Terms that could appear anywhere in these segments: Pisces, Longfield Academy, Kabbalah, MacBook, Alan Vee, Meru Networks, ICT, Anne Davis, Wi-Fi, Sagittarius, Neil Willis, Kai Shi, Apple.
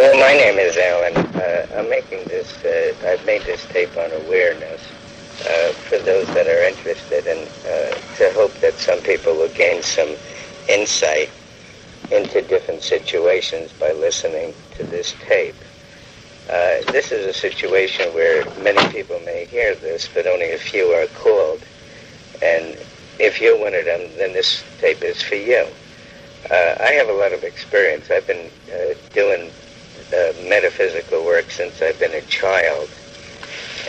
Well, my name is Alan. I've made this tape on awareness for those that are interested, and to hope that some people will gain some insight into different situations by listening to this tape. This is a situation where many people may hear this, but only a few are called. And if you're one of them, then this tape is for you. I have a lot of experience. I've been doing metaphysical work since I've been a child,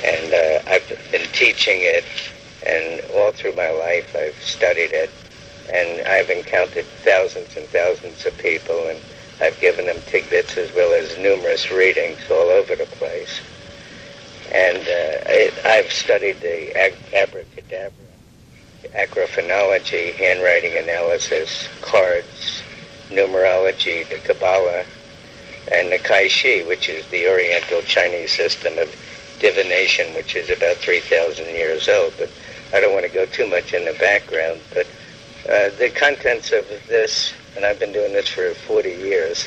and I've been teaching it, and all through my life I've studied it, and I've encountered thousands and thousands of people, and I've given them tidbits as well as numerous readings all over the place. And I've studied the abracadabra, acrophonology, handwriting analysis, cards, numerology, the Kabbalah, and the Kai Shi, which is the Oriental Chinese system of divination, which is about 3,000 years old. But I don't want to go too much in the background. But the contents of this, and I've been doing this for 40 years,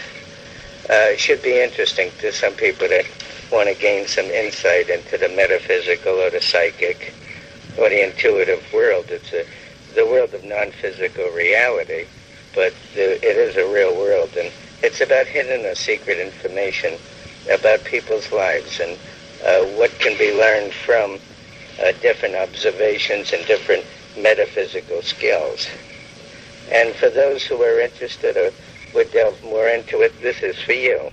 should be interesting to some people that want to gain some insight into the metaphysical or the psychic or the intuitive world. It's the world of non-physical reality, but it is a real world, and it's about hidden or secret information about people's lives and what can be learned from different observations and different metaphysical skills. And for those who are interested or would delve more into it, this is for you.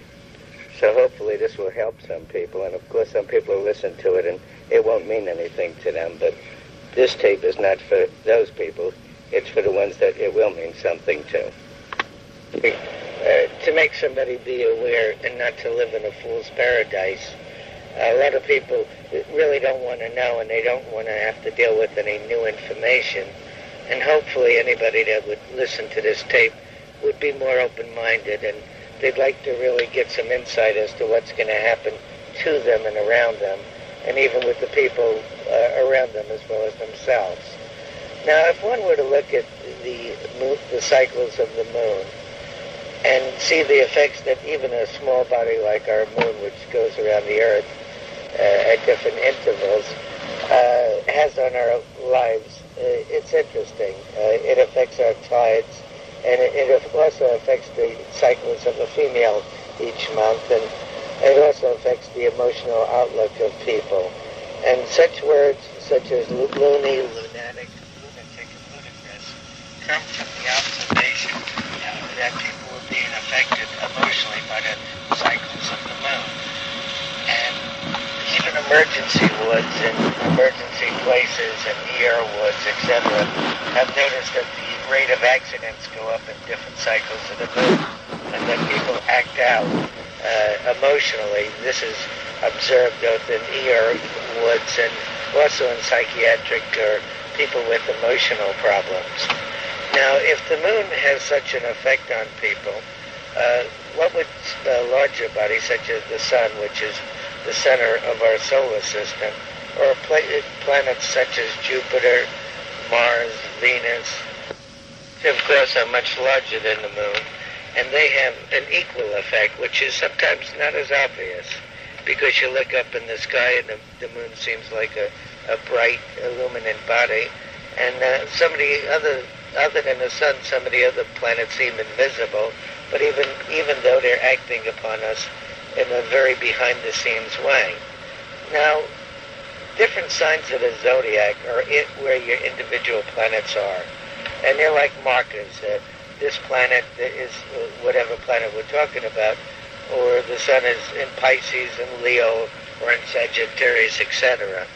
So hopefully this will help some people, and of course some people will listen to it and it won't mean anything to them, but this tape is not for those people. It's for the ones that it will mean something to. To make somebody be aware and not to live in a fool's paradise. A lot of people really don't want to know, and they don't want to have to deal with any new information. And hopefully anybody that would listen to this tape would be more open-minded, and they'd like to really get some insight as to what's going to happen to them and around them, and even with the people around them as well as themselves. Now, if one were to look at the cycles of the moon and see the effects that even a small body like our moon, which goes around the Earth at different intervals, has on our lives, it's interesting. It affects our tides, and it also affects the cycles of a female each month, and it also affects the emotional outlook of people. And such words, such as loony, lunatic, lunatic, ludicrous, come from the observation that people were being affected emotionally by the cycles of the moon. And even emergency wards and emergency places and ER wards, etc., have noticed that the rate of accidents go up in different cycles of the moon, and that people act out emotionally. This is observed both in ER wards and also in psychiatric or people with emotional problems. Now, if the moon has such an effect on people, what would a larger body such as the sun, which is the center of our solar system, or planets such as Jupiter, Mars, Venus, of course are much larger than the moon, and they have an equal effect, which is sometimes not as obvious, because you look up in the sky and the moon seems like a bright, illuminant body, and other than the sun, some of the other planets seem invisible, but even though they're acting upon us in a very behind-the-scenes way. Now, different signs of the zodiac are where your individual planets are, and they're like markers. This planet is whatever planet we're talking about, or the sun is in Pisces and Leo or in Sagittarius, etc.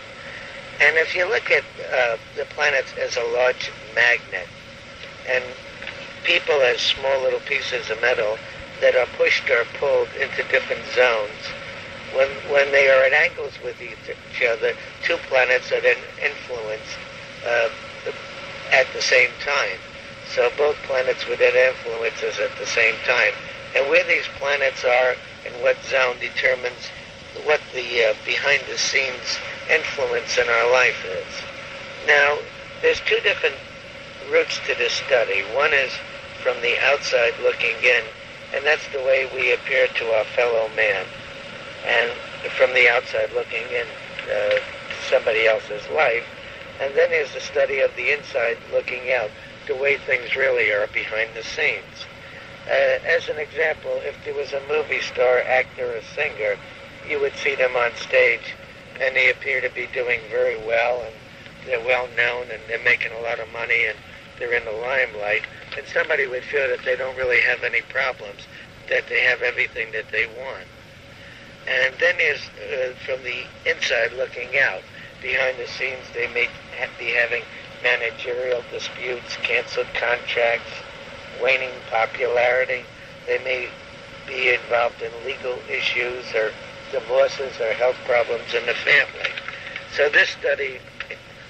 And if you look at the planets as a large magnet, and people as small little pieces of metal that are pushed or pulled into different zones. When they are at angles with each other, two planets are then influenced at the same time. So both planets would then influence us at the same time. And where these planets are in what zone determines what the behind-the-scenes influence in our life is. Now, there's two different routes to this study. One is from the outside looking in And that's the way we appear to our fellow man. And from the outside looking in somebody else's life. And then there's the study of the inside looking out, the way things really are behind the scenes. As an example, if there was a movie star, actor, or singer, you would see them on stage and they appear to be doing very well and they're well known and they're making a lot of money and they're in the limelight, and somebody would feel that they don't really have any problems, that they have everything that they want. And then there's from the inside looking out, behind the scenes they may be having managerial disputes, canceled contracts, waning popularity. They may be involved in legal issues or divorces or health problems in the family. So this study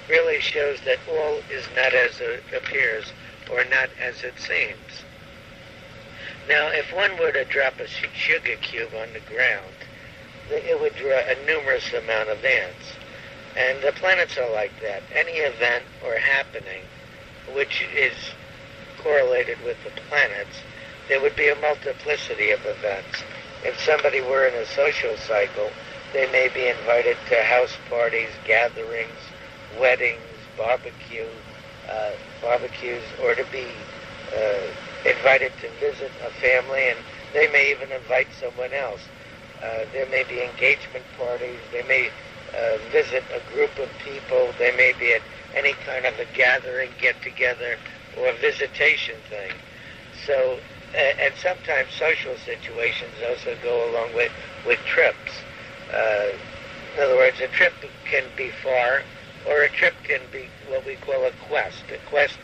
really shows that all is not as it appears or not as it seems. Now, if one were to drop a sugar cube on the ground, it would draw a numerous amount of ants. And the planets are like that. Any event or happening which is correlated with the planets, there would be a multiplicity of events. If somebody were in a social cycle, they may be invited to house parties, gatherings, weddings, barbecues, or to be invited to visit a family, and they may even invite someone else. There may be engagement parties, they may visit a group of people, they may be at any kind of a gathering, get-together, or visitation thing. So, and sometimes social situations also go along with trips. In other words, a trip can be far, or a trip can be what we call a quest. A quest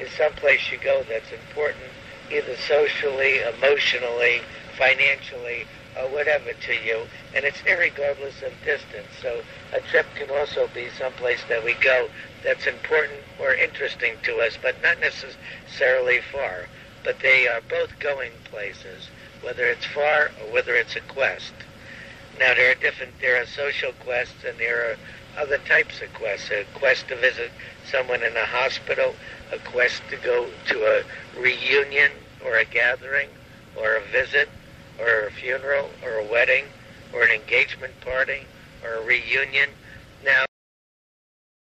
is someplace you go that's important, either socially, emotionally, financially, or whatever to you, and it's irregardless of distance. So a trip can also be someplace that we go that's important or interesting to us, but not necessarily far. But they are both going places, whether it's far or whether it's a quest. Now there are social quests and there are other types of quests. A quest to visit someone in a hospital, a quest to go to a reunion or a gathering or a visit, or a funeral, or a wedding, or an engagement party, or a reunion. Now,